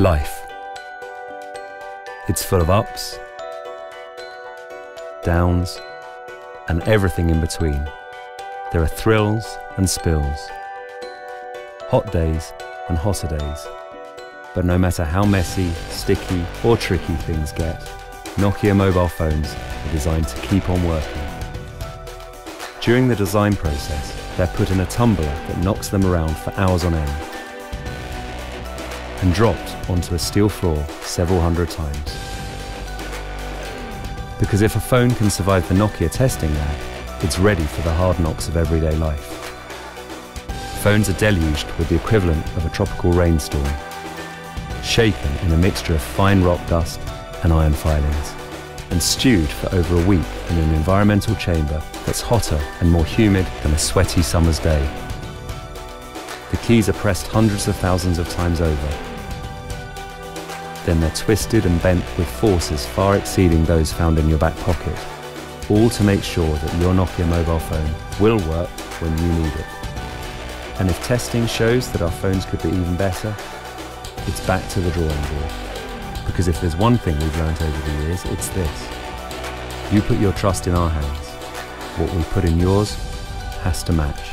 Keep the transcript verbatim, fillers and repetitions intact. life. It's full of ups, downs, and everything in between. There are thrills and spills, hot days and hotter days. But no matter how messy, sticky, or tricky things get, Nokia mobile phones are designed to keep on working. During the design process, they're put in a tumbler that knocks them around for hours on end and dropped onto a steel floor several hundred times. Because if a phone can survive the Nokia testing lab, it's ready for the hard knocks of everyday life. Phones are deluged with the equivalent of a tropical rainstorm, shaken in a mixture of fine rock dust and iron filings, and stewed for over a week in an environmental chamber that's hotter and more humid than a sweaty summer's day. The keys are pressed hundreds of thousands of times over. Then they're twisted and bent with forces far exceeding those found in your back pocket, all to make sure that your Nokia mobile phone will work when you need it. And if testing shows that our phones could be even better, it's back to the drawing board. Because if there's one thing we've learned over the years, it's this. You put your trust in our hands. What we put in yours has to match.